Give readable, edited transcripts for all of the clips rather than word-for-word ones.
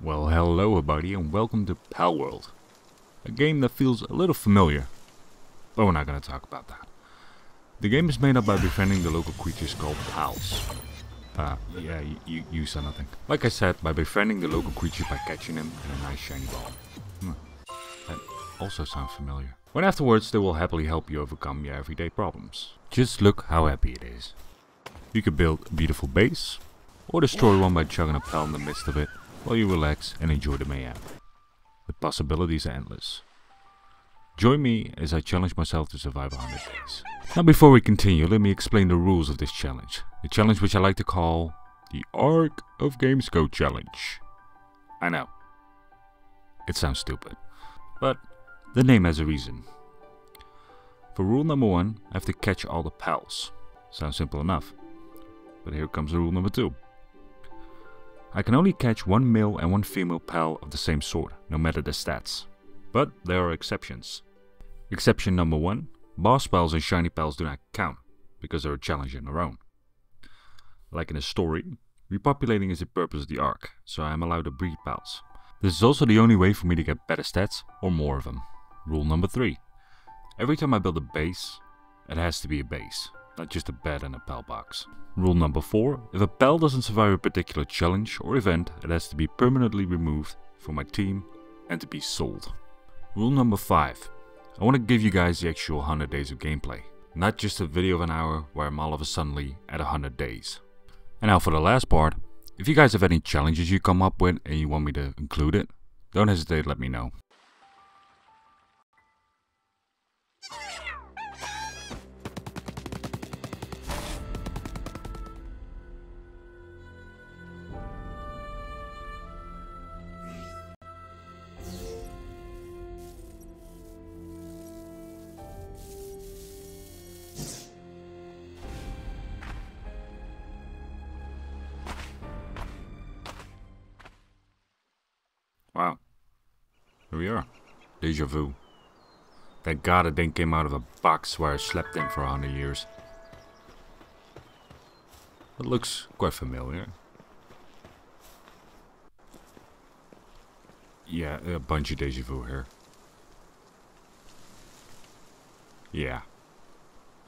Well, hello everybody and welcome to Palworld, a game that feels a little familiar, but we're not going to talk about that. The game is made up by befriending the local creatures called pals. Yeah, you said nothing. Like I said, by befriending the local creature by catching him in a nice shiny ball. That also sounds familiar. When afterwards, they will happily help you overcome your everyday problems. Just look how happy it is. You can build a beautiful base, or destroy one by chugging a pal in the midst of it, while you relax and enjoy the mayhem. The possibilities are endless. Join me as I challenge myself to survive 100 days. Now before we continue, let me explain the rules of this challenge. The challenge which I like to call the Ark of Games Go Challenge. I know, it sounds stupid, but the name has a reason. For rule number 1, I have to catch all the pals. Sounds simple enough, but here comes rule number 2. I can only catch one male and one female pal of the same sort, no matter their stats. But there are exceptions. Exception number 1, boss pals and shiny pals do not count, because they're a challenge in their own. Like in a story, repopulating is the purpose of the Ark, so I am allowed to breed pals. This is also the only way for me to get better stats or more of them. Rule number 3, every time I build a base, it has to be a base, not just a bed and a pal box. Rule number 4, if a pal doesn't survive a particular challenge or event, it has to be permanently removed from my team and to be sold. Rule number 5, I want to give you guys the actual 100 days of gameplay, not just a video of an hour where I'm all of a suddenly at 100 days. And now for the last part, if you guys have any challenges you come up with and you want me to include it, don't hesitate to let me know. Wow, here we are. Deja vu. Thank God it didn't came out of a box where I slept in for 100 years. It looks quite familiar. Yeah, a bunch of deja vu here. Yeah.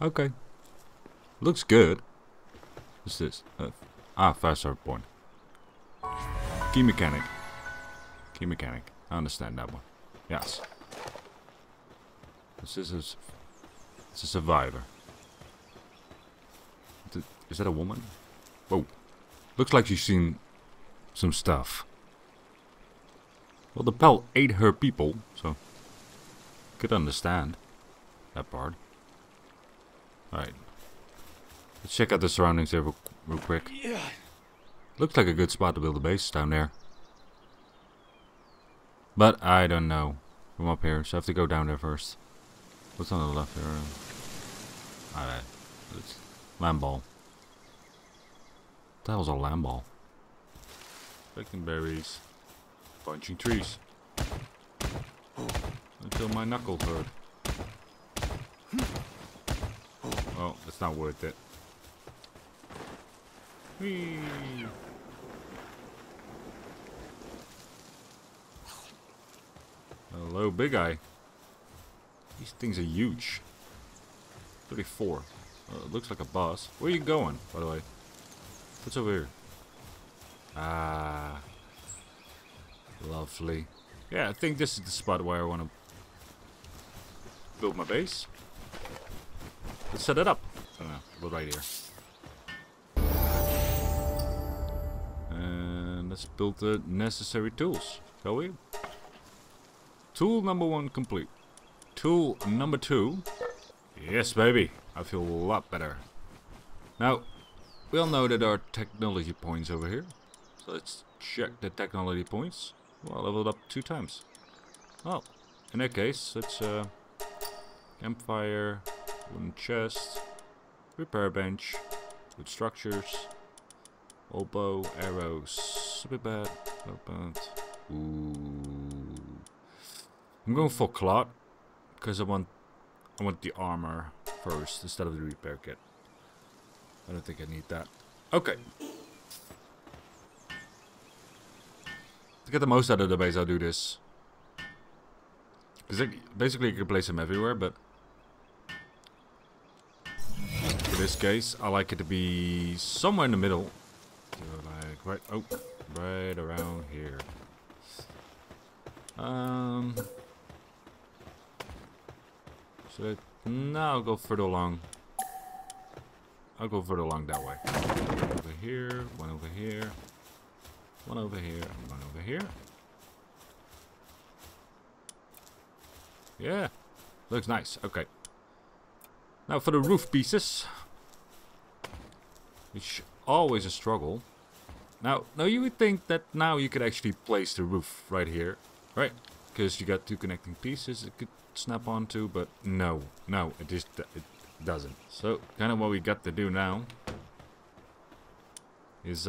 Okay. Looks good. What's this? Fast start point. Key mechanic. I understand that one. Yes. This is a survivor. Is that a woman? Whoa. Looks like she's seen some stuff. Well, the pal ate her people, so could understand that part. Alright. Let's check out the surroundings there real quick. Yeah. Looks like a good spot to build a base down there. But I don't know. I'm up here, so I have to go down there first. What's on the left here? Alright. It's lamb ball. What the hell's a lamb ball? Picking berries. Punching trees. Until my knuckles hurt. Oh, it's not worth it. Whee! Hello, big eye. These things are huge. 34. It looks like a boss. Where are you going, by the way? What's over here? Ah. Lovely. Yeah, I think this is the spot where I want to build my base. Let's set it up. I don't know. Build right here. And let's build the necessary tools, shall we? Tool number 1 complete. Tool number 2. Yes, baby. I feel a lot better. Now, we all know that there are technology points over here. So let's check the technology points. Well, I leveled up 2 times. Well, in that case, let's campfire, wooden chest, repair bench, wood structures, old bow, arrows, super bad, ooh. I'm going for cloth because I want the armor first instead of the repair kit. I don't think I need that. Okay. To get the most out of the base, I'll do this. Because basically you can place them everywhere, but... in this case, I like it to be somewhere in the middle. So like right, oh, right around here. Should I... no, I'll go further along. I'll go further along that way. One over here, one over here, one over here, and one over here. Yeah, looks nice. Okay. Now for the roof pieces, which always a struggle. Now you would think that now you could actually place the roof right here, right? Because you got two connecting pieces it could snap onto, but no, it just it doesn't. So kind of what we got to do now is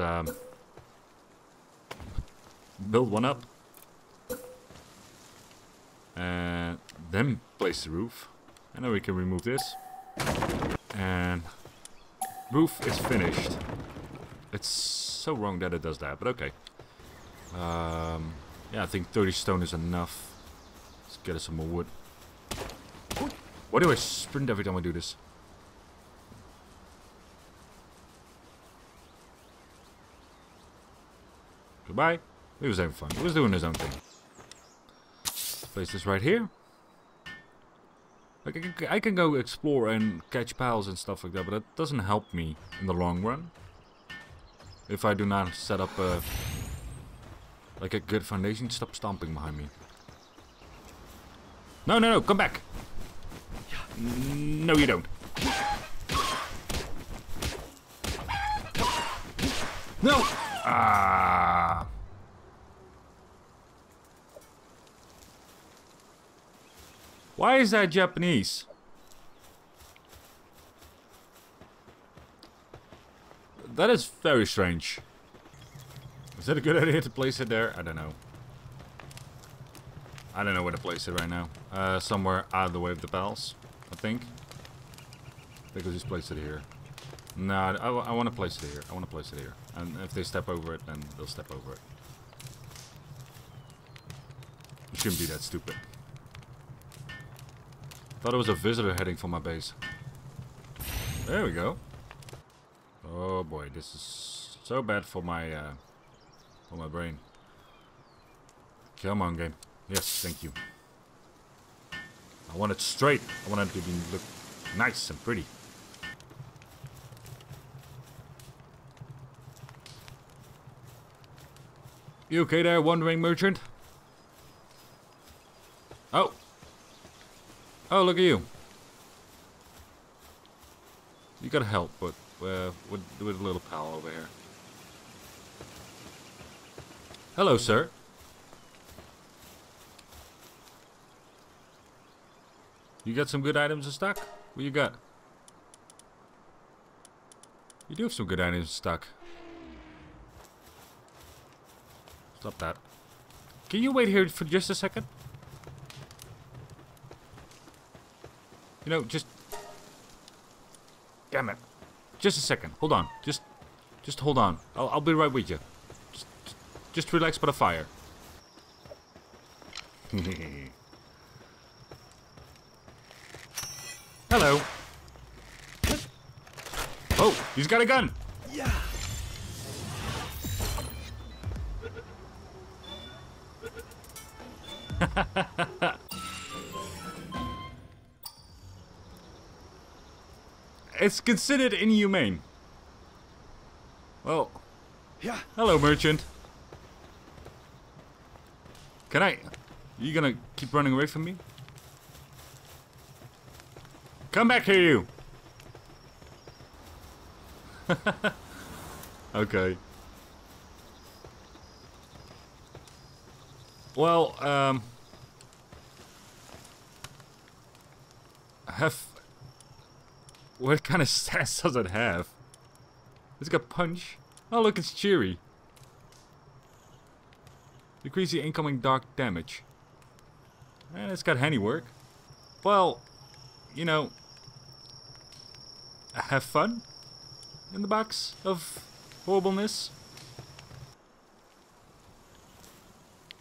build one up and then place the roof, and then we can remove this. And roof is finished. It's so wrong that it does that, but okay. Yeah, I think 30 stone is enough. Let's get us some more wood. Why do I sprint every time I do this? Goodbye. He was having fun. He was doing his own thing. Place this right here. Like, I can go explore and catch pals and stuff like that, but that doesn't help me in the long run. If I do not set up a, like a good foundation. Stop stomping behind me. No, come back. No, you don't. No! Ah! Why is that Japanese? That is very strange. Is that a good idea to place it there? I don't know. I don't know where to place it right now. Somewhere out of the way of the pals, I think. I think I'll just place it here. No, I want to place it here. I want to place it here. And if they step over it, then they'll step over it. You shouldn't be that stupid. Thought it was a visitor heading for my base. There we go. Oh boy, this is so bad for my brain. Come on, game. Yes, thank you. I want it straight. I want it to be look nice and pretty. You okay there, wandering merchant? Oh. Oh, look at you. You gotta help with a little pal over here. Hello, sir. You got some good items in stock? What you got? You do have some good items in stock. Stop that. Can you wait here for just a second? You know, just... damn it. Just a second. Hold on. Just hold on. I'll be right with you. Just relax by the fire. Hello. Oh, he's got a gun. Yeah. It's considered inhumane. Well, yeah. Hello, merchant. Can I? You gonna keep running away from me? Come back here, you. Okay. Well, what kind of stats does it have? It's got punch. Oh look, it's cheery. Decrease the incoming dark damage. And it's got handiwork. Well, you know, have fun in the box of horribleness.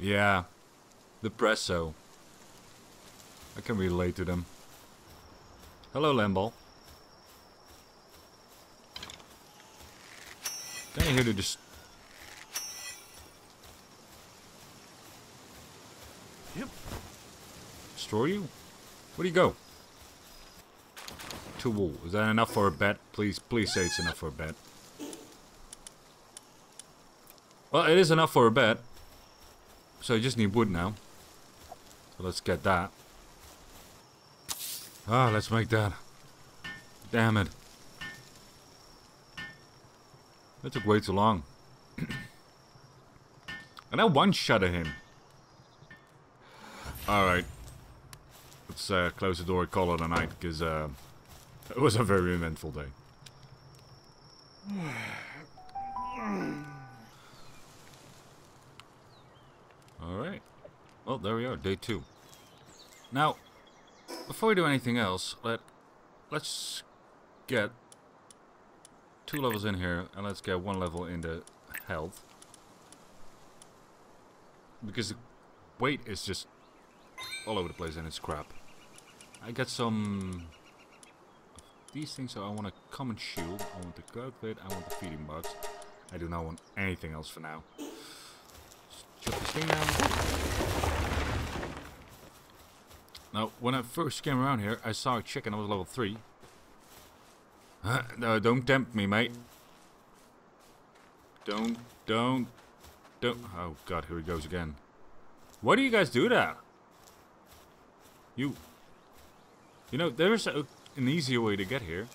Yeah. The Presso. I can relate to them. Hello, Lambal. Can you hear the dis... Yep. Destroy you? Where do you go? To wool. Is that enough for a bed? Please say it's enough for a bed. Well, it is enough for a bed. So I just need wood now. So let's get that. Ah, let's make that. Damn it. That took way too long. And I one-shot at him. Alright. Let's close the door and call it a night, because it was a very eventful day. Alright. Well, there we are, day 2. Now, before we do anything else, let's get 2 levels in here, and let's get 1 level in the health. Because the weight is just all over the place and it's crap. I got some of these things, so I want a common shield, I want the calculator, I want the feeding box. I do not want anything else for now. Just shut this thing down. Now, when I first came around here, I saw a chicken, I was level 3. No, don't tempt me, mate. Don't. Oh god, here he goes again. Why do you guys do that? You know, there's an easier way to get here.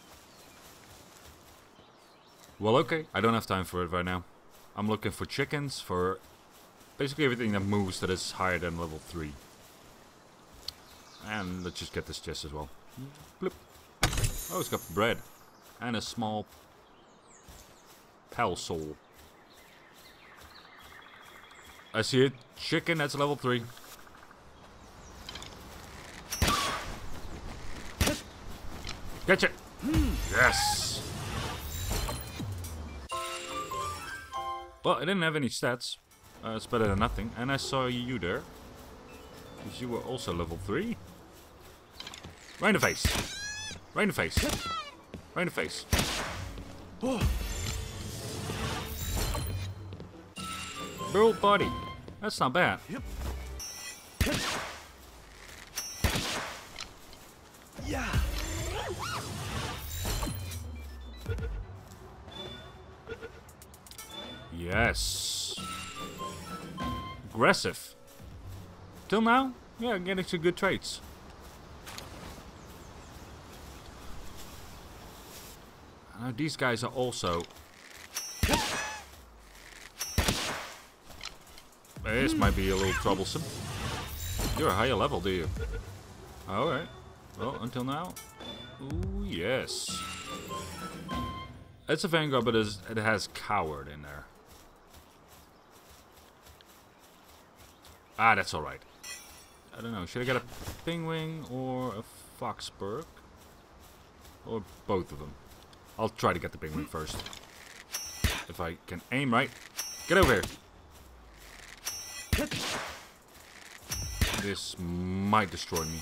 Well, okay, I don't have time for it right now. I'm looking for chickens, for basically everything that moves that is higher than level 3. And let's just get this chest as well. Bloop. Oh, it's got bread. And a small palsol. I see it. Chicken, that's level 3. Gotcha! Yes! Well, I didn't have any stats. It's better than nothing. And I saw you there. Because you were also level 3. Right in the face! Right in the face! Right in the face. Oh. Burl body. That's not bad. Yep. Yeah. Yes. Aggressive. Till now, yeah, getting some good traits. Now these guys are also... This might be a little troublesome. You're a higher level, do you? Alright. Well, until now... Ooh, yes. It's a Vanguard, but it has Coward in there. Ah, that's alright. I don't know, should I get a Pingwing or a Foxburg? Or both of them? I'll try to get the penguin first. If I can aim right. Get over here. This might destroy me.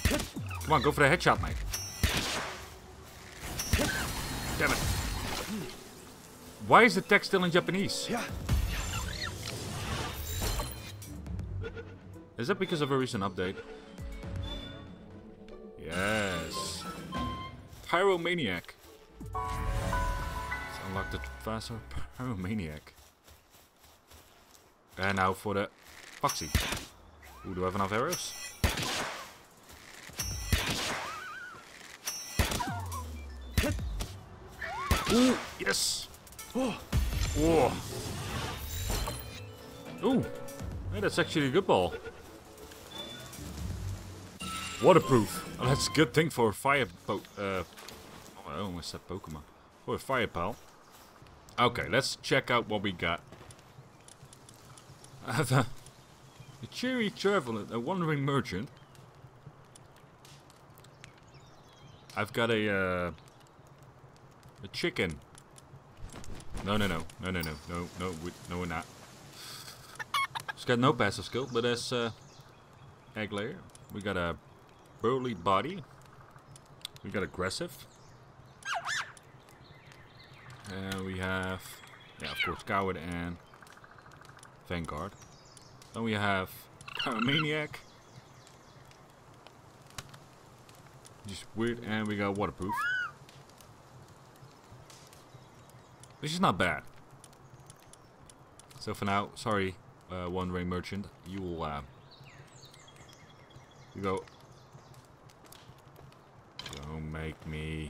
Come on, go for the headshot, mate. Damn it. Why is the text still in Japanese? Is that because of a recent update? Yes. Pyromaniac. Unlock the faster Pyromaniac. And now for the Foxy. Ooh, do I have enough arrows? Ooh, yes! Oh. Oh. Ooh, hey, that's actually a good ball. Waterproof. Oh, that's a good thing for a fire boat. Oh, I almost said Pokemon. For a fire pal. Okay, let's check out what we got. I have a cheery traveler, a wandering merchant. I've got a chicken. No, no, no, no, no, no, no, no, we're not. She's got no passive skill, but as Eglair, we got a burly body. We got aggressive. We have, yeah, of course, Coward and Vanguard. Then we have Maniac. Just weird, and we got Waterproof. Which is not bad. So for now, sorry, Wandering Merchant, you will you go. Don't make me.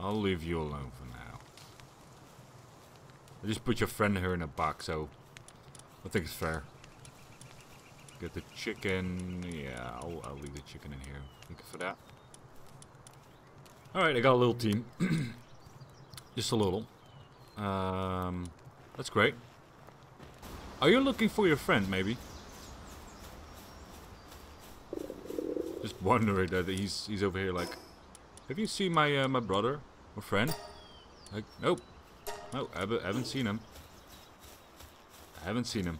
I'll leave you alone for now. I just put your friend here in a box, so I think it's fair. Get the chicken. Yeah, I'll leave the chicken in here. Looking for that. Alright, I got a little team. Just a little. That's great. Are you looking for your friend, maybe? Just wondering that he's over here like... Have you seen my my brother? Or friend? Like, nope. No, I haven't seen him. I haven't seen him.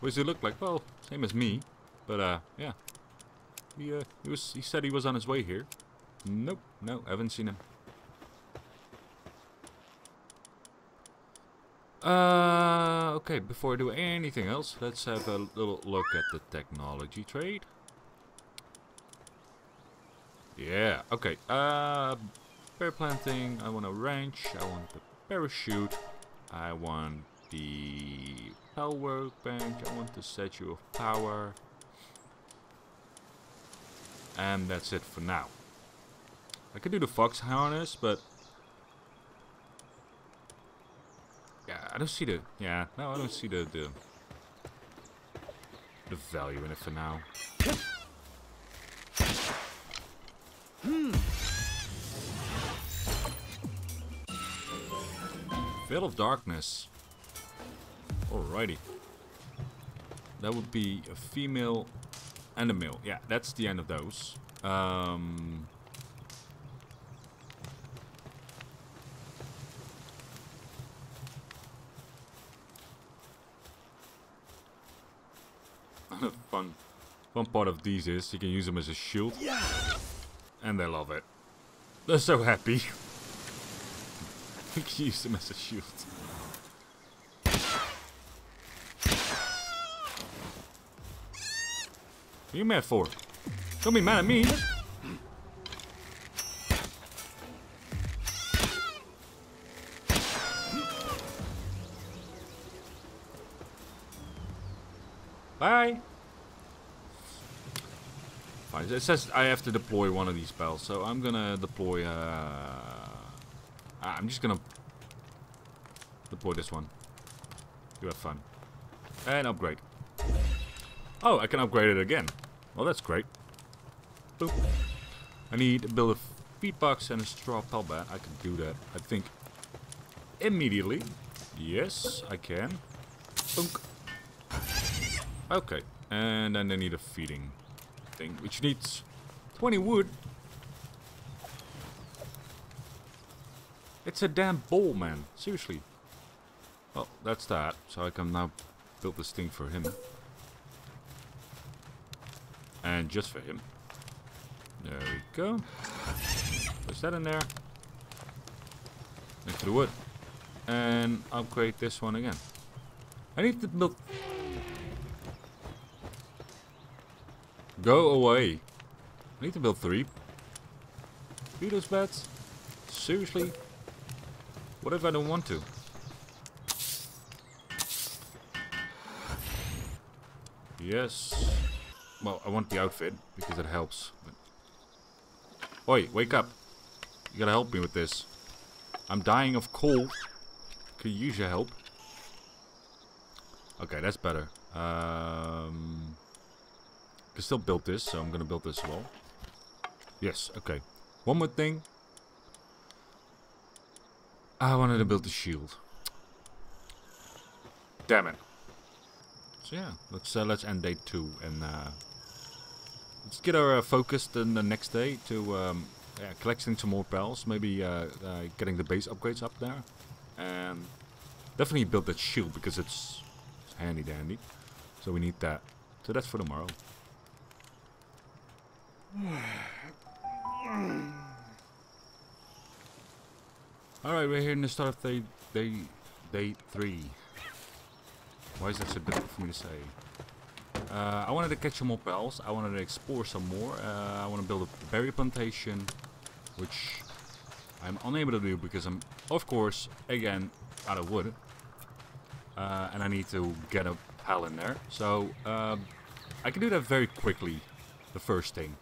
What does he look like? Well, same as me. But, yeah. He said he was on his way here. Nope. No, I haven't seen him. Okay, before I do anything else, let's have a little look at the technology trade. Yeah, okay. Bear planting, I want a wrench, I want the parachute, I want the Pal workbench, I want the Statue of Power. And that's it for now. I could do the fox harness, but yeah, I don't see the I don't see the value in it for now. Veil of Darkness. Alrighty. That would be a female and a male. Yeah, that's the end of those. Fun part of these is you can use them as a shield. Yeah. And they love it. They're so happy. You can use them as a shield. What are you mad for? Don't be mad at me. Bye. Fine. It says I have to deploy one of these spells, so I'm gonna deploy. I'm just gonna deploy this one. You have fun. And upgrade. Oh, I can upgrade it again. Well, that's great. Boop. I need to build a feed box and a straw palbat. I can do that, I think, immediately. Yes, I can. Boonk. Okay. And then they need a feeding thing, which needs 20 wood. It's a damn ball, man. Seriously. Well, that's that. So I can now build this thing for him. And just for him. There we go. Place that in there. Into the wood. And upgrade this one again. I need to build... Go away. I need to build 3. Those beds? Seriously? What if I don't want to? Yes. Well, I want the outfit because it helps. But... Oi, wake up. You gotta help me with this. I'm dying of cold. Could use your help. Okay, that's better. I can still build this, so I'm gonna build this wall. Yes, okay. One more thing. I wanted to build the shield. Damn it. So yeah, let's end day 2 and let's get our focused in the next day to collecting some more pals, maybe getting the base upgrades up there, and definitely build that shield because it's handy dandy. So we need that. So that's for tomorrow. Alright, we're here in the start of day 3. Why is that so difficult for me to say? I wanted to catch some more pals. I wanted to explore some more. I want to build a berry plantation, which I'm unable to do because I'm, of course, again, out of wood. And I need to get a pal in there. So I can do that very quickly, the first thing.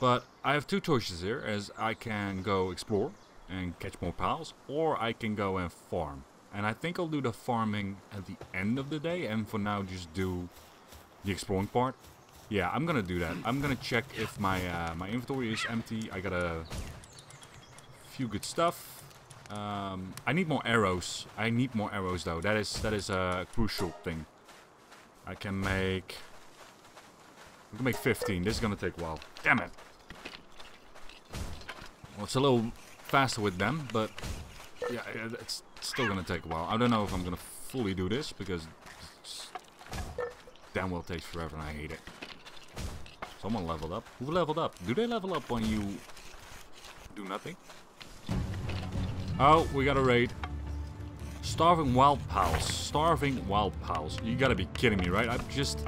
But I have two choices here, as I can go explore and catch more pals, or I can go and farm. And I think I'll do the farming at the end of the day, and for now just do the exploring part. Yeah, I'm gonna do that. I'm gonna check if my my inventory is empty. I got a few good stuff. I need more arrows. I need more arrows though. That is a crucial thing. I can make. I'm gonna make 15. This is gonna take a while. Damn it! Well, it's a little faster with them, but yeah, it's still gonna take a while. I don't know if I'm gonna fully do this because it's damn well takes forever and I hate it. Someone leveled up. Who leveled up? Do they level up when you do nothing? Oh, we got a raid. Starving wild pals. Starving wild pals. You gotta be kidding me, right? I'm just...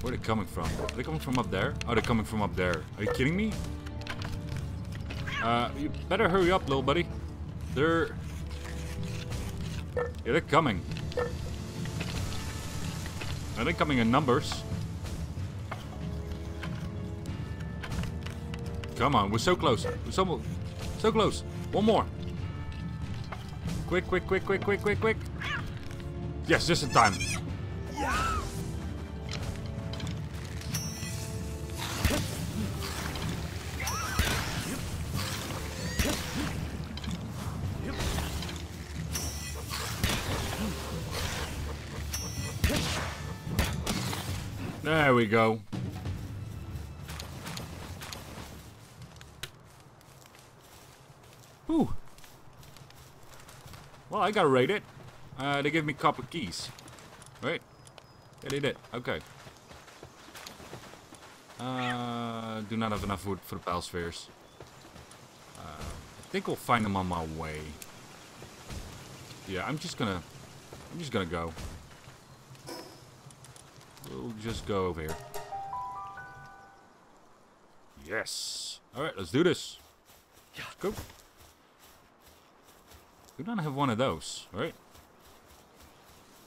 Where are they coming from? Are they coming from up there? Oh, they're coming from up there. Are you kidding me? You better hurry up, little buddy. They're... Yeah, they're coming. Are they coming in numbers? Come on, we're so close. We're so close. One more. Quick, quick, quick, quick, quick, quick, quick. Yes, just in time. There we go. Whew. Well, I got raided. They gave me copper keys. Right? Yeah, they did. Okay. Do not have enough wood for the pal spheres. I think we'll find them on my way. Yeah, I'm just gonna go. We'll just go over here. Yes. Alright, let's do this. Let's go. We don't have one of those, right?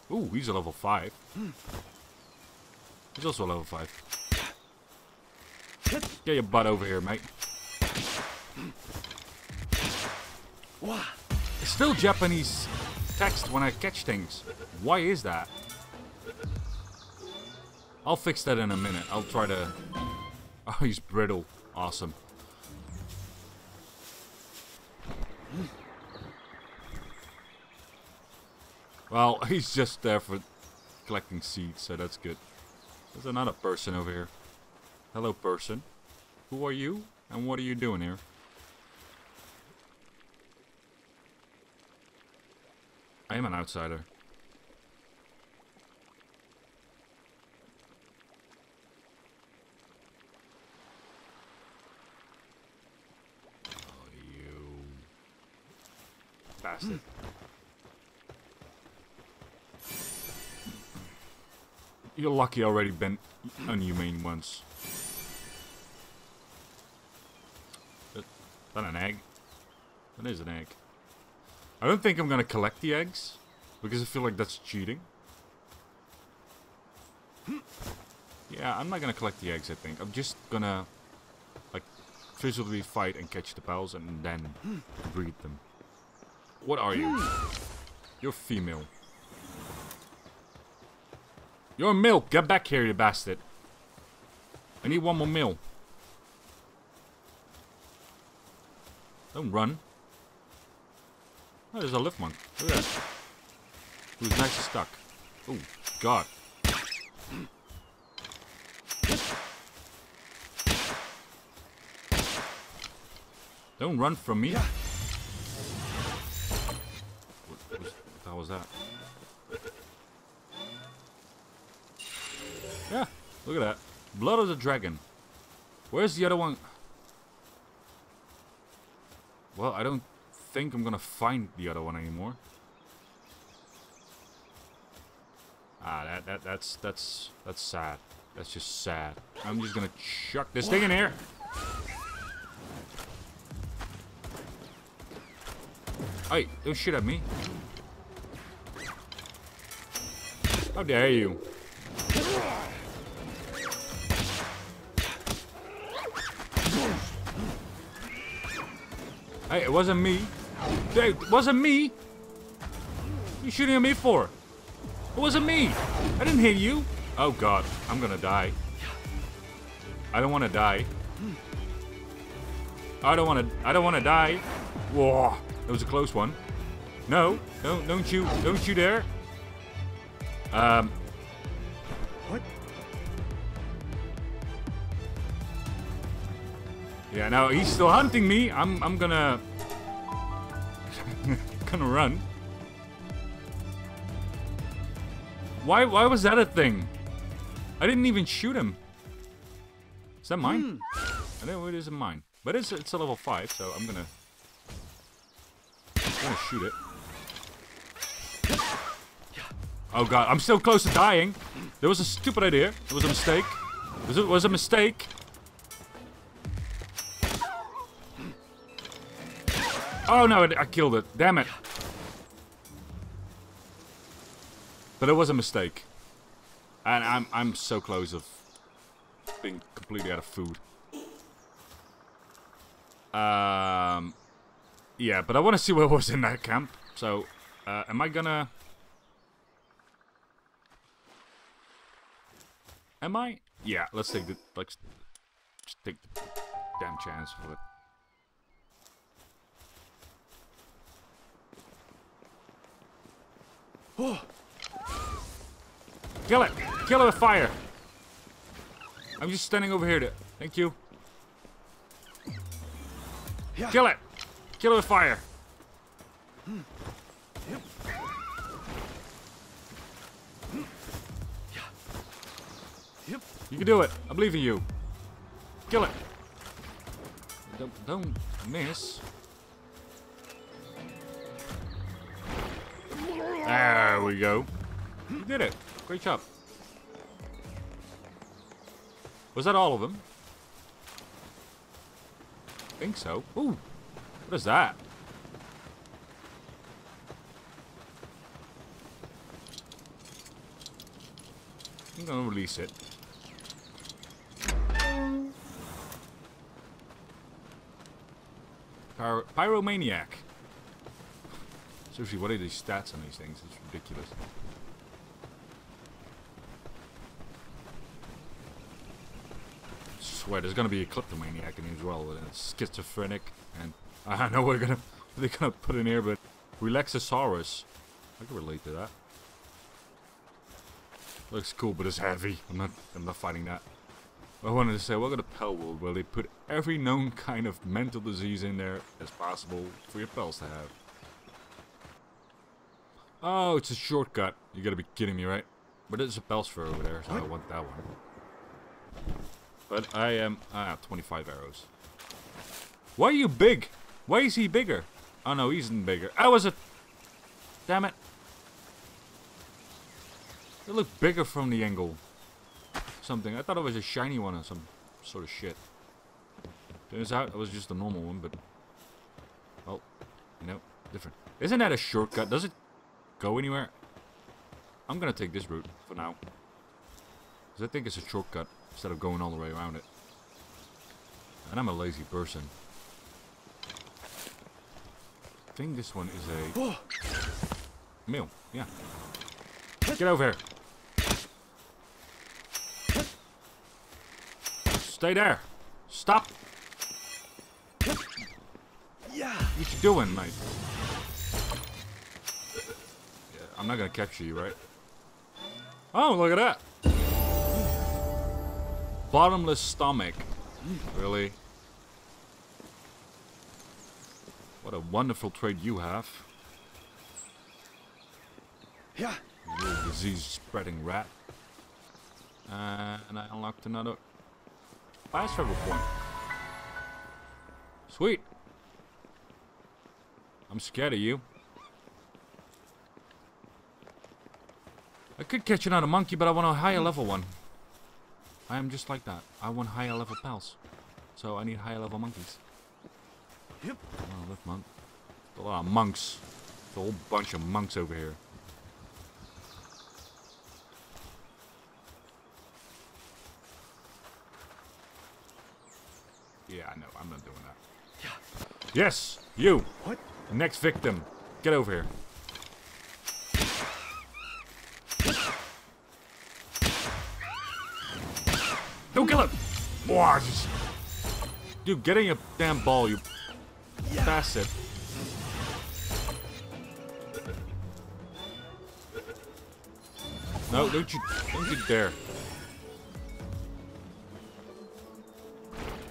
Ooh, he's a level 5. He's also a level 5. Get your butt over here, mate. It's still Japanese text when I catch things. Why is that? I'll fix that in a minute. I'll try to... Oh, he's brittle. Awesome. Well, he's just there for collecting seeds, so that's good. There's another person over here. Hello, person. Who are you? And what are you doing here? I am an outsider. Bastard. You're lucky already been inhumane once. Is that an egg? That is an egg. I don't think I'm gonna collect the eggs because I feel like that's cheating. Yeah, I'm not gonna collect the eggs, I think. I'm just gonna like physically fight and catch the pals and then breed them. What are you? You're female. You're milk! Get back here, you bastard! I need one more meal. Don't run. Oh, there's a lift one. Look at that. Who's nice and stuck. Oh, God. Don't run from me. was that? Yeah, look at that. Blood of the Dragon. Where's the other one? Well, I don't think I'm gonna find the other one anymore. Ah, that's sad. That's just sad. I'm just gonna chuck this thing in here. Hey, don't shoot at me. How dare you? Hey, it wasn't me. Dude, it wasn't me. What are you shooting at me for? It wasn't me. I didn't hit you. Oh god, I'm gonna die. I don't want to die. I don't want to die. Whoa, that was a close one. No, don't you dare. What? Yeah, now he's still hunting me. I'm gonna gonna run. Why was that a thing? I didn't even shoot him. Is that mine? I know it isn't mine, but it's a level 5, so I'm gonna shoot it. Oh god, I'm so close to dying. There was a stupid idea. It was a mistake. It was a mistake. Oh no, I killed it. Damn it. But it was a mistake. And I'm so close of being completely out of food. Yeah, but I want to see what was in that camp. So, am I gonna... Am I? Yeah, let's take the... Let's take the damn chance for it. Kill it! Kill it with fire! I'm just standing over here. Thank you. Kill it! Kill it with fire! You can do it. I believe in you. Kill it! Don't miss. There we go. You did it. Great job. Was that all of them? I think so. Ooh. What is that? I'm gonna release it. Pyromaniac. Seriously, what are these stats on these things? It's ridiculous. I swear, there's gonna be a kleptomaniac in here as well, and it's schizophrenic, and I know they're gonna put in here, but Relaxosaurus. I can relate to that. Looks cool, but it's heavy. I'm not fighting that. I wanted to say, welcome to Palworld, where they put every known kind of mental disease in there as possible for your pals to have. Oh, it's a shortcut. You gotta be kidding me, right? But there's a Pelsphere over there, so I want that one. But I am... I have 25 arrows. Why are you big? Why is he bigger? Oh no, he isn't bigger. I was a... Damn it. It looked bigger from the angle. Something. I thought it was a shiny one or some sort of shit. Turns out it was just a normal one, but... Well, you know, different. Isn't that a shortcut? Does it... go anywhere? I'm gonna take this route for now, because I think it's a shortcut instead of going all the way around it. And I'm a lazy person. I think this one is a meal. Yeah. Get over here. Stay there. Stop. Yeah. What you doing, mate? I'm not gonna capture you, right? Oh, look at that! Bottomless stomach. Really? What a wonderful trade you have. Yeah. You disease-spreading rat. And I unlocked another fast travel point. Sweet. I'm scared of you. I could catch another monkey, but I want a higher level one. I am just like that. I want higher level pals. So I need higher level monkeys. Yep. Oh, look, monk. There's a lot of monks. There's a whole bunch of monks over here. Yeah, I know. I'm not doing that. Yeah. Yes, you. What? Next victim. Get over here. Don't kill him. Whoa, just... Dude, get in your damn ball, you bastard. No, don't you dare.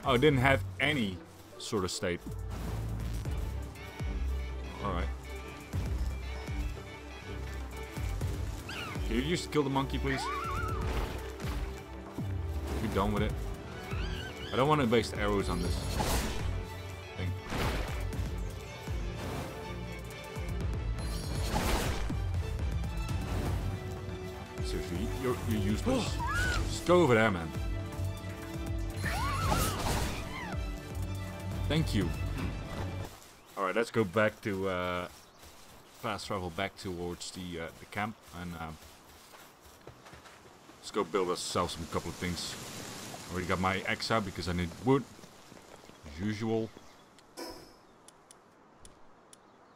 Oh, it didn't have any sort of state. Alright. Can you just kill the monkey, please? You're done with it. I don't want to waste arrows on this thing. Seriously, you're useless. Just go over there, man. Thank you. Alright, let's go back to, fast travel back towards the camp, and, let's go build ourselves a couple of things. I already got my axe out because I need wood, as usual.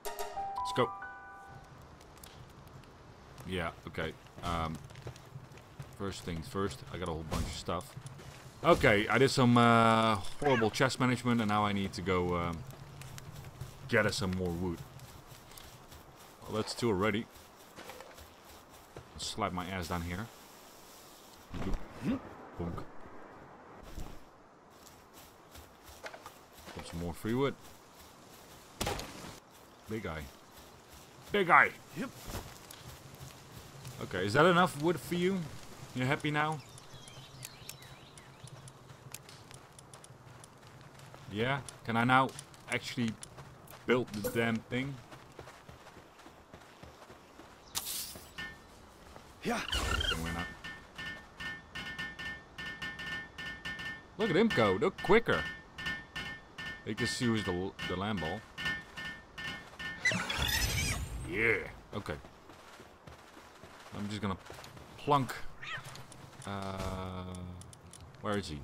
Let's go. Yeah, okay. First things first, I got a whole bunch of stuff. Okay, I did some horrible chest management, and now I need to go get us some more wood. Well, that's two already. I'll slap my ass down here. Boom. Got some more free wood. Big guy. Big guy! Yep. Okay, is that enough wood for you? You're happy now? Yeah, can I now actually build the damn thing? Yeah. Okay, why not? Look at him go, look quicker. They can see who's the lamb ball. Yeah. Okay. I'm just gonna plunk. Where is he?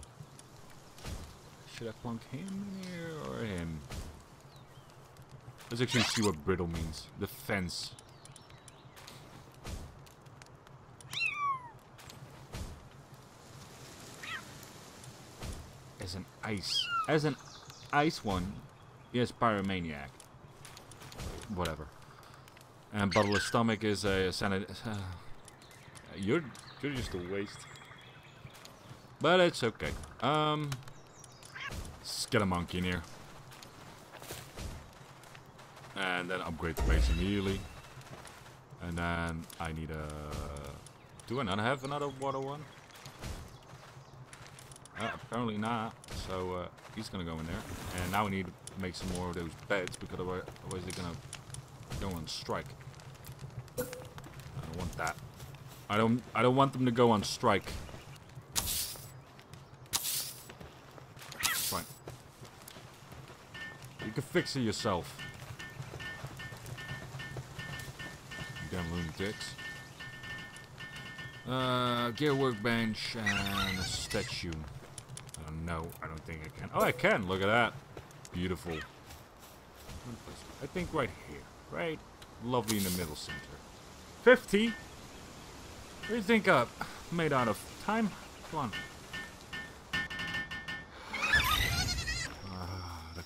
Should I plunk him here or him? Let's actually see what brittle means. The fence. As an ice one. Yes, pyromaniac. Whatever. And bottleless stomach is a sanit. You're just a waste. But it's okay. Let's get a monkey in here. And then upgrade the base immediately. And then I need a... Do I not have another water one? Apparently not. So he's going to go in there. And now we need to make some more of those beds. Because otherwise they're going to go on strike. I don't want that. I don't want them to go on strike. You can fix it yourself. You damn lunatics. Gear workbench and a statue. Oh, no, I don't think I can. Oh, I can! Look at that. Beautiful. I think right here. Right? Lovely in the middle center. 50? What do you think I'm made out of? Time? Come on.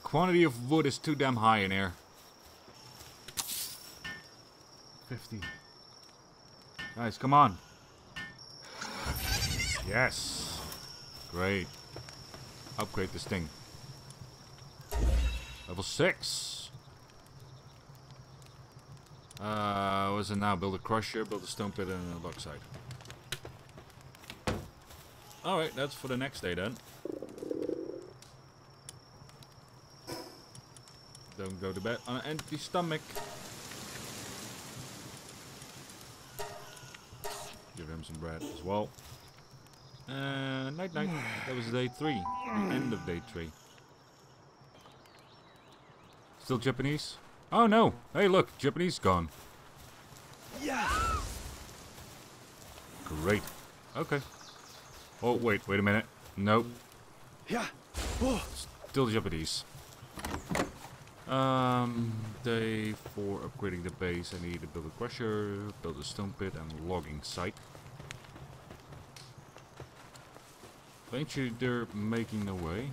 Quantity of wood is too damn high in here. 50. Guys, come on. Yes. Great. Upgrade this thing. Level 6. is it now? Build a crusher, build a stone pit, and a dockside. Alright, that's for the next day then. Don't go to bed on an empty stomach. Give him some bread as well. Night night. That was day 3. The end of day 3. Still Japanese? Oh no! Hey look, Japanese gone. Yeah. Great. Okay. Oh wait, wait a minute. Nope. Yeah. Oh. Still Japanese. Day 4, upgrading the base. I need to build a crusher, build a stone pit, and logging site. Eventually they're making their way.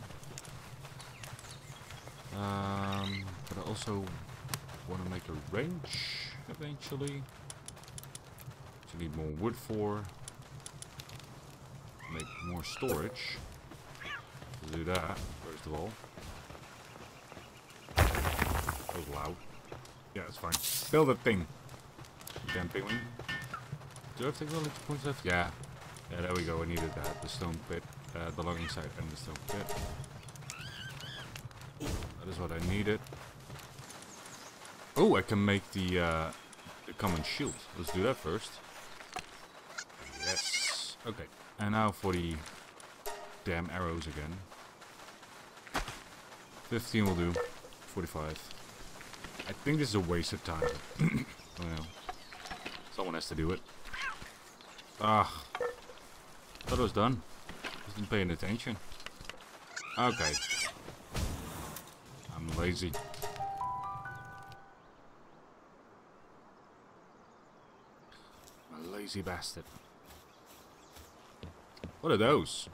But I also want to make a range eventually. So need more wood for. Make more storage. Let's do that first of all. That was loud. Yeah, it's fine. Build a thing. Damn pigwing. Do I have technology points left? Yeah. Yeah, there we go. I needed that. The stone pit, the logging site, and the stone pit. That is what I needed. Oh, I can make the common shield. Let's do that first. Yes. Okay. And now for the damn arrows again. 15 will do. 45. I think this is a waste of time. Well, someone has to do it. Ah, thought it was done. Wasn't paying attention. Okay. I'm lazy. I'm a lazy bastard. What are those?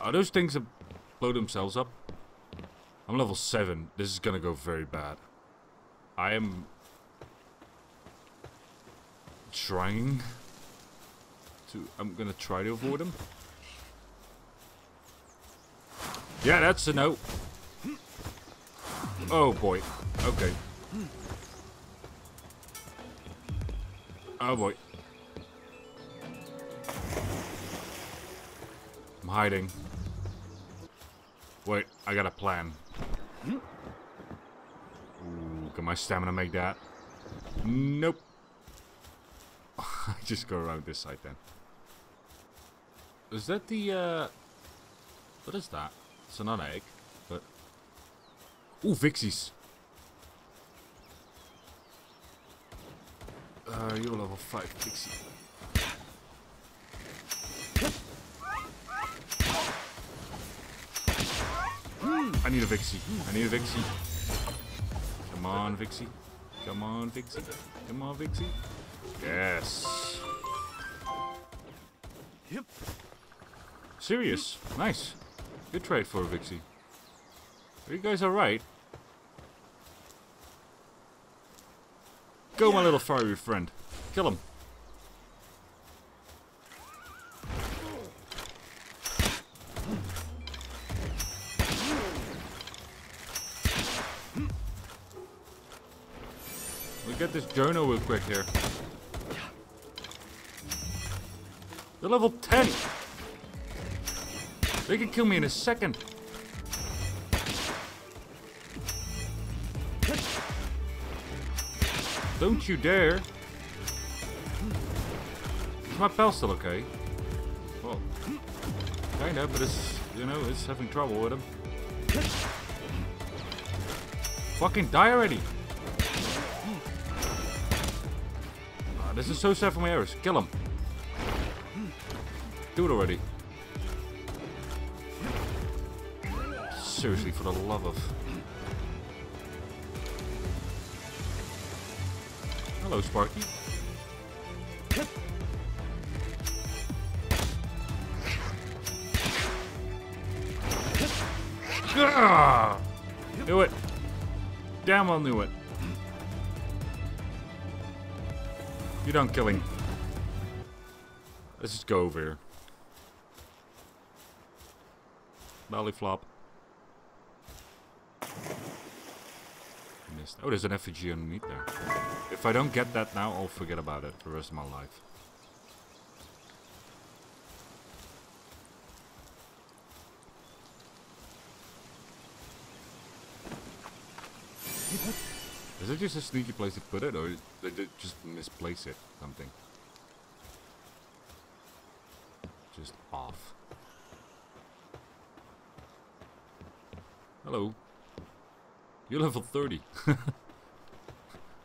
Are those things that blow themselves up? I'm level 7. This is gonna go very bad. I am trying to... I'm gonna try to avoid them. Yeah, that's a no. Oh boy. Okay. Oh boy. I'm hiding. Wait, I got a plan. Ooh, can my stamina make that? Nope. I just go around this side then. Is that the, what is that? It's not an egg, but... Ooh, Vixies! You're level 5, Vixie. I need a Vixie. I need a Vixie. Come on, Vixie. Come on, Vixie. Come on, Vixie. Yes. Yep. Serious. Nice. Good trade for a Vixie. Are you guys alright? Go, yeah. My little fiery friend. Kill him. Get this journal real quick here. They're level 10. They can kill me in a second. Don't you dare. Is my pal still okay? Well, kinda, but it's, you know, it's having trouble with him. Fucking die already. This is so sad for my arrows. Kill him. Do it already. Seriously, for the love of... Hello, Sparky. Agh! Knew it. Damn well knew it. You don't kill him. Let's just go over here. Belly flop. missed. Oh, there's an effigy underneath there. If I don't get that now, I'll forget about it for the rest of my life. Is it just a sneaky place to put it, or did they just misplace it? Something. Just off. Hello. You're level 30. Got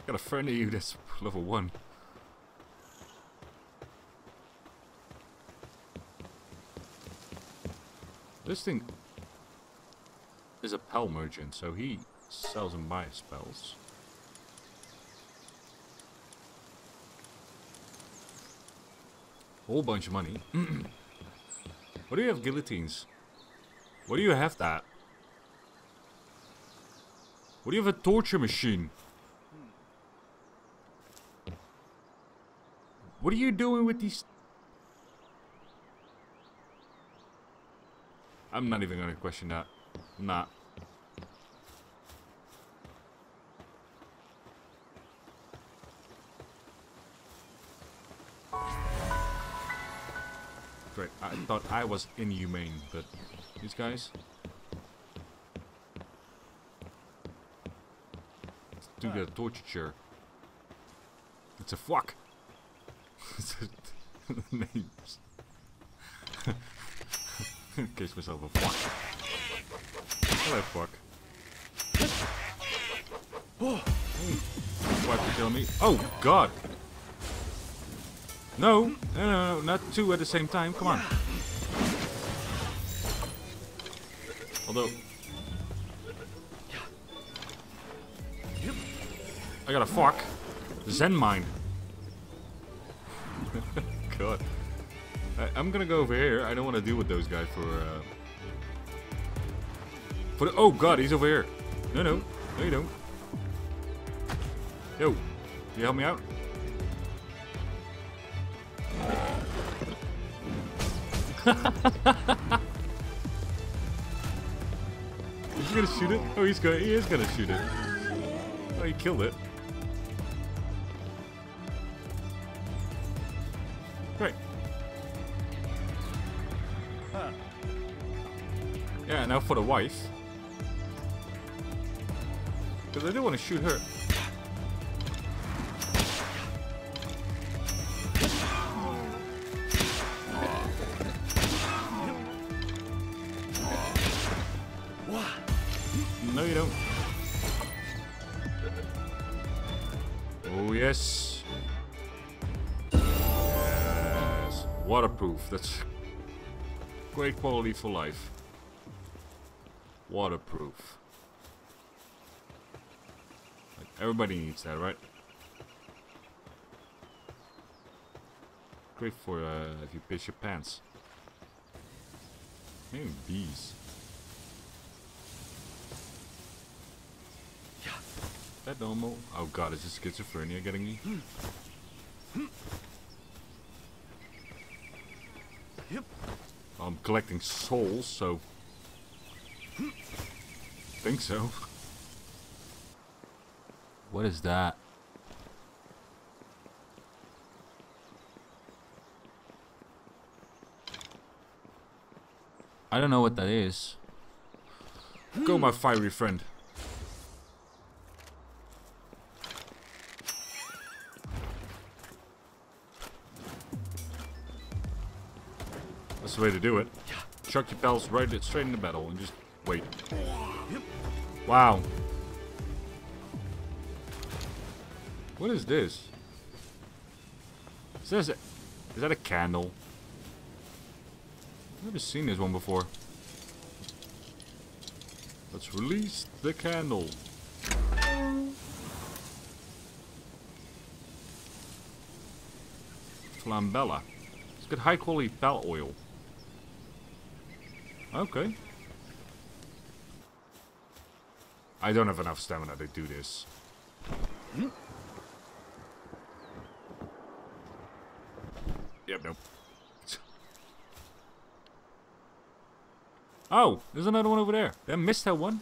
a friend of you that's level 1. This thing is a pal merchant, so he sells and buys spells. Whole bunch of money. What do you have? Guillotines. What do you have that? What do you have? A torture machine. What are you doing with these? I'm not even gonna question that. I'm not. Great. I thought I was inhumane, but these guys. Do get a torture chair. It's a fuck. Names. Case myself a fuck. Hello, fuck. Oh, why are you killing me? Oh God! No, no, no, no, not two at the same time. Come on. Although. I gotta fuck. Zen mine. God. I'm gonna go over here. I don't want to deal with those guys for the, oh God, he's over here. No, no. No, you don't. Yo. Can you help me out? Is he gonna shoot it? Oh, he is gonna shoot it. Oh, he killed it. Great. Huh. Yeah, now for the wife. Because I do want to shoot her. No, you don't. Oh, yes. Yes. Waterproof. That's great quality for life. Waterproof. Like everybody needs that, right? Great for if you piss your pants. Maybe bees. That normal? Oh God, is this schizophrenia getting me? Yep. I'm collecting souls, so think so. What is that? I don't know what that is. Go, my fiery friend. That's the way to do it. Chuck your pals right straight in the battle and just wait. Wow. What is this? Is that a candle? I've never seen this one before. Let's release the candle. Flambella. Let's get high quality palm oil. Okay. I don't have enough stamina to do this. Yep, nope. Oh, there's another one over there. Did I miss that one?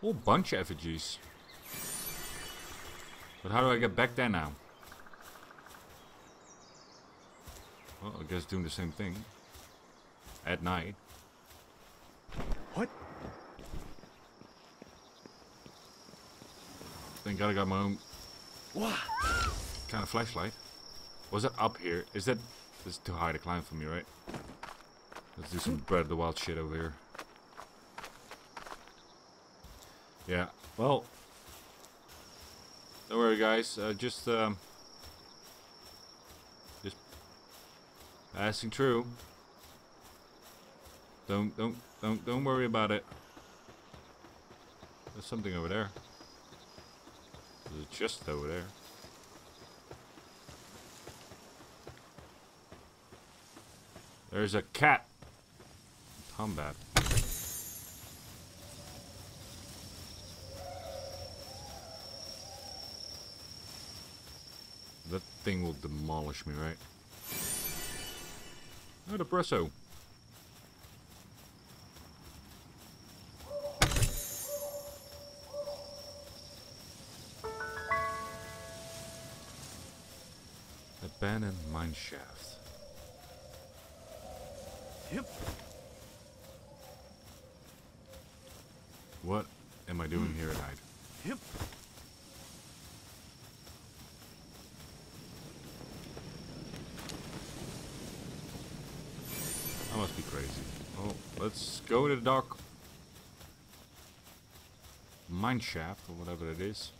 Whole bunch of effigies. But how do I get back there now? Well, I guess doing the same thing. At night. What? Thank God I got my own kind of flashlight. Was it up here? Is that... It's too high to climb for me, right? Let's do some Breath of the Wild shit over here. Yeah, well... Don't worry, guys. Just passing through. Don't worry about it. There's something over there. There's a chest over there. There's a cat. Combat. That thing will demolish me, right? Oh, depresso. Abandoned mine shaft. Yep. What am I doing here at night? Yep. I must be crazy. Oh, let's go to the dark mine shaft or whatever it is.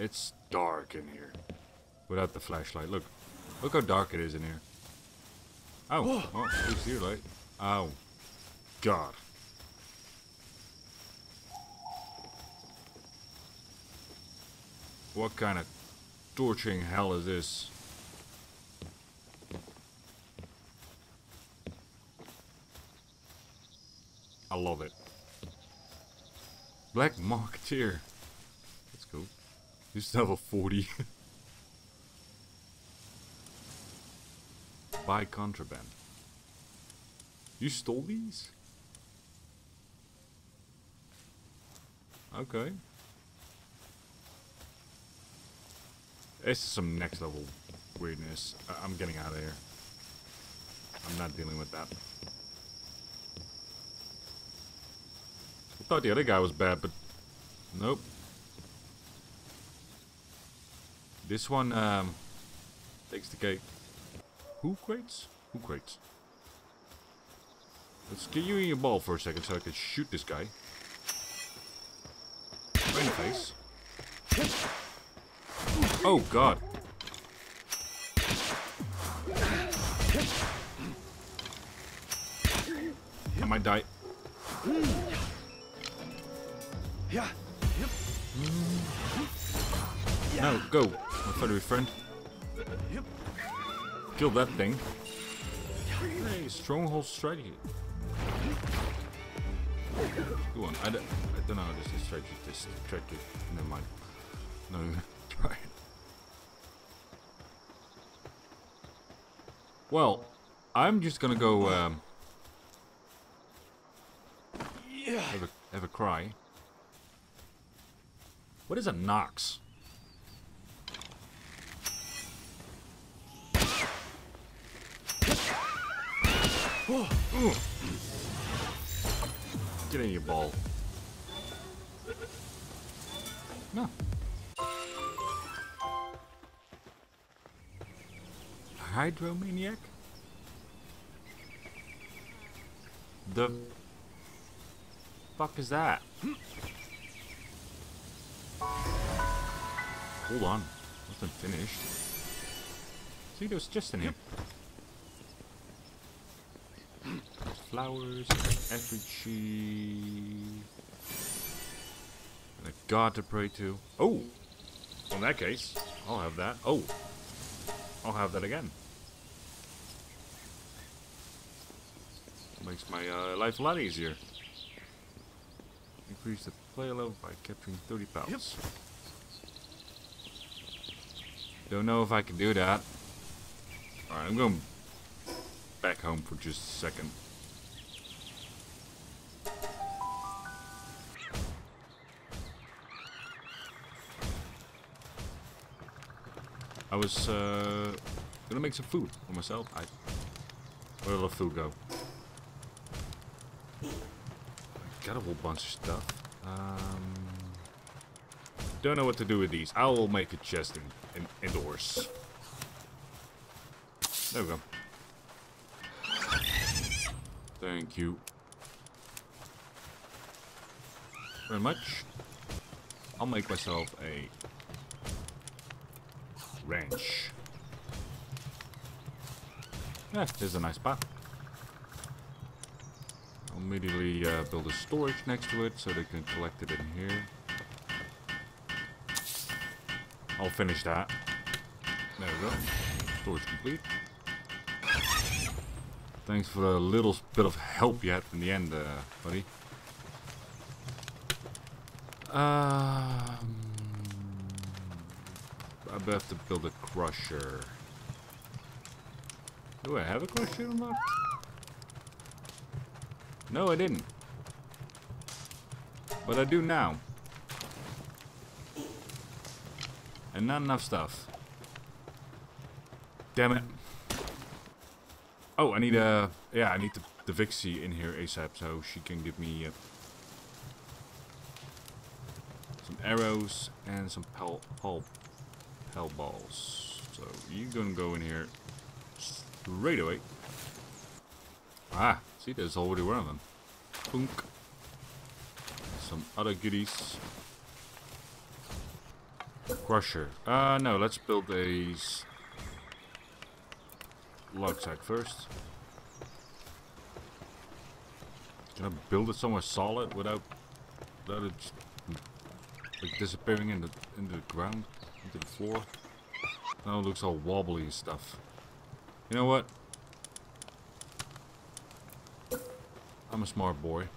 It's dark in here. Without the flashlight. Look how dark it is in here. Oh, oh, it's your light. Oh, God. What kind of torturing hell is this? I love it. Black Marketeer. That's cool. Used to have a 40. Buy contraband. You stole these? Okay. This is some next level weirdness. I'm getting out of here. I'm not dealing with that. I thought the other guy was bad, but nope. This one takes the cake. Who crates? Who crates? Let's get you in your ball for a second so I can shoot this guy. Right in the face. Oh God. I might die. No, go, my feathery friend. Kill that thing. Hey, stronghold strategy. Go on. I don't know how this is strategy. This strategy. Never mind. No, try it. Well, I'm just gonna go have a cry. What is a Nox? Ooh. Get in your ball. No. Hydromaniac? The fuck is that? Hold on. Nothing finished. See, there's just in here. Flowers, effigy, and a god to pray to. Oh, well, in that case, I'll have that. Oh, I'll have that again. Makes my life a lot easier. Increase the player level by capturing 30 pounds. Yep. Don't know if I can do that. All right, I'm going back home for just a second. I was gonna make some food for myself. Where did the food go? I got a whole bunch of stuff. Don't know what to do with these. I will make a chest indoors. There we go. Thank you very much. I'll make myself a ranch. Yeah, there's a nice spot. I'll immediately build a storage next to it so they can collect it in here. I'll finish that. There we go. Storage complete. Thanks for a little bit of help you had in the end, buddy. I have to build a crusher. Do I have a crusher or not? No, I didn't. But I do now. And not enough stuff. Damn it. Oh, I need a... Yeah, I need the Vixie in here ASAP so she can give me... some arrows and some Hell balls. So you're gonna go in here straight away. Ah, see, there's already one of them. Punk. Some other goodies. Crusher. No, let's build a log sack first. Can I build it somewhere solid without it like disappearing in the ground? Into the floor. Now it looks all wobbly and stuff. You know what? I'm a smart boy.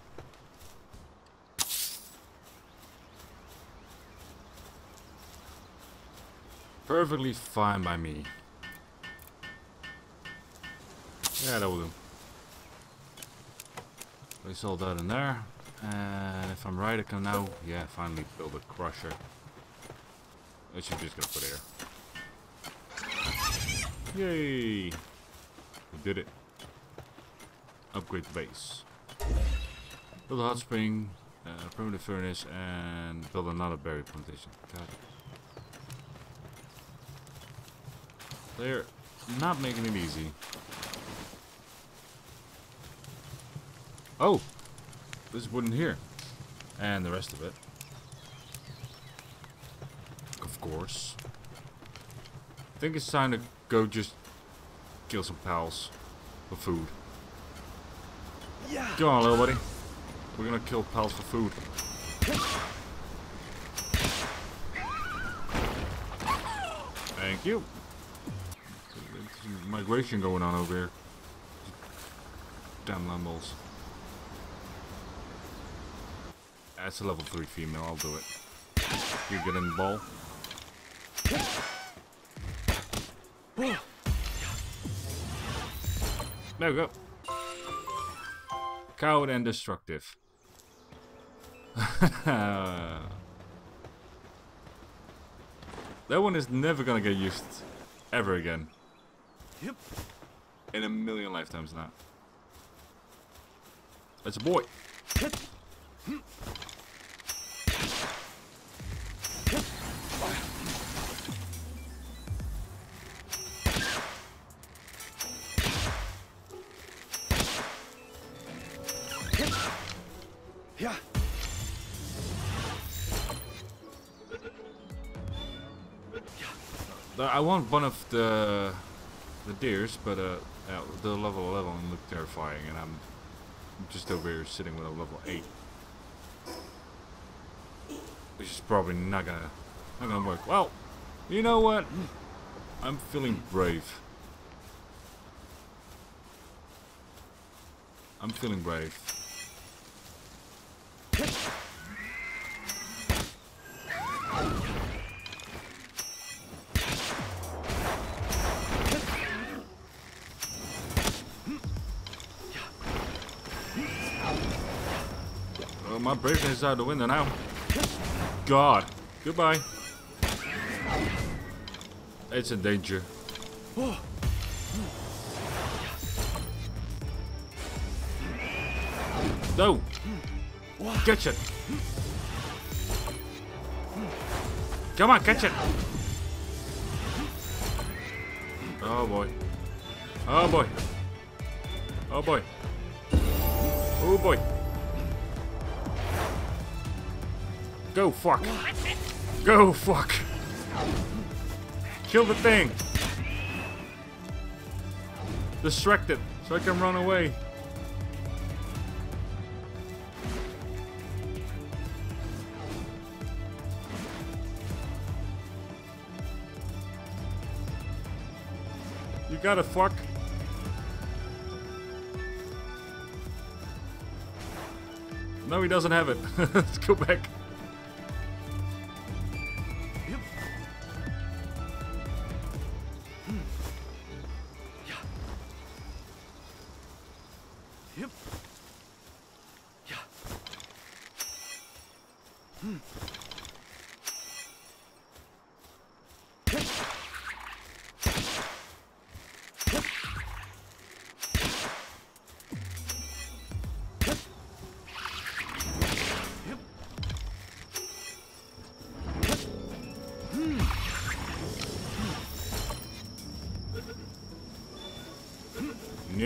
Perfectly fine by me. Yeah, that will do. Place all that in there. And if I'm right, I can now, yeah, finally build a crusher. Which I'm just gonna put here. Yay! We did it. Upgrade the base. Build a hot spring, a primitive furnace, and build another berry plantation. Got it. They're not making it easy. Oh! This wood in here. And the rest of it. Course. I think it's time to go just kill some pals for food. Yeah. Come on, little buddy. We're gonna kill pals for food. Thank you. There's some migration going on over here. Damn lumbles. That's a level 3 female. I'll do it. You get in the ball. There we go. Cowed and destructive. That one is never gonna get used ever again. Yep. In a million lifetimes now. That's a boy. I want one of the deers, but the level 11 looked terrifying, and I'm just over here sitting with a level 8, which is probably not gonna work. Well, you know what? I'm feeling brave. I'm feeling brave. My braveness is out the window now. God. Goodbye. It's a danger. No! Catch it! Come on, catch it! Oh boy. Oh boy. Oh boy. Oh boy. Go fuck. Go fuck. Kill the thing. Distract it so I can run away. You gotta fuck. No, he doesn't have it. Let's go back.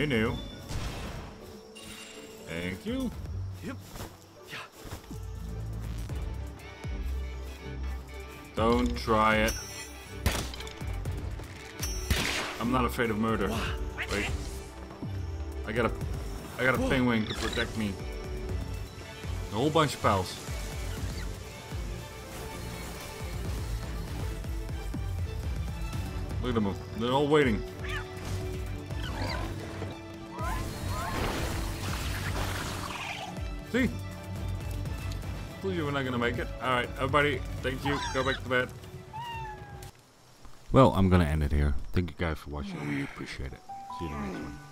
New. Thank you. Yep. Yeah. Don't try it. I'm not afraid of murder. Wait. I got a penguin to protect me. A whole bunch of pals. Look at them. They're all waiting. See? Told you we're not gonna make it. Alright, everybody, thank you. Go back to bed. Well, I'm gonna end it here. Thank you guys for watching. I really appreciate it. See you in the next one.